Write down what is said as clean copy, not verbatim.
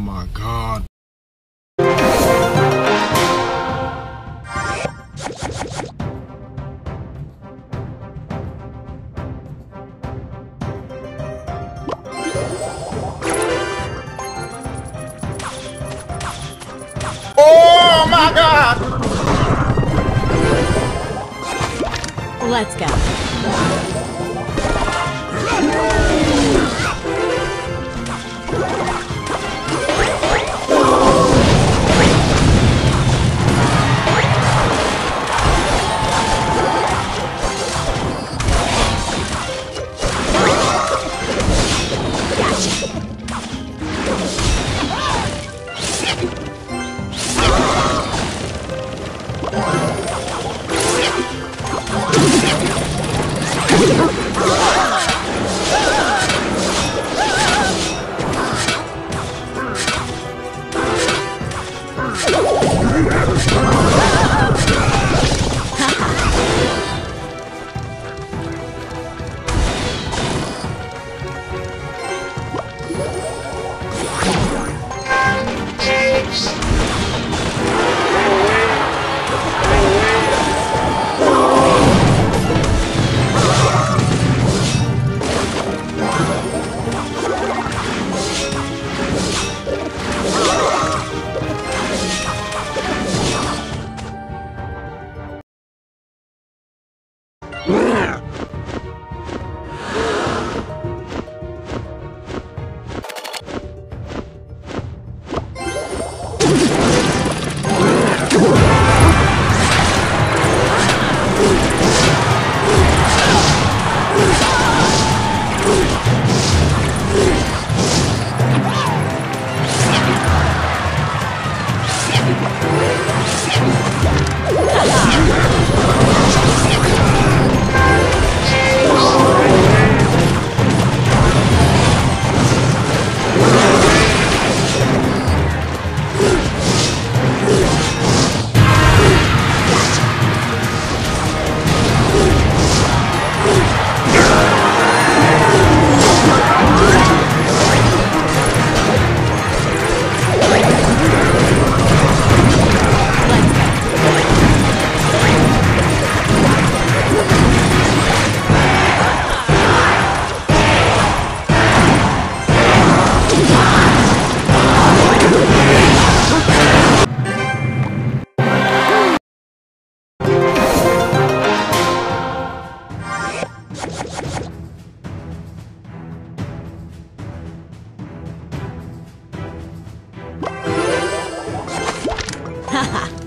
my God. Oh my God! Let's go. Ha ha!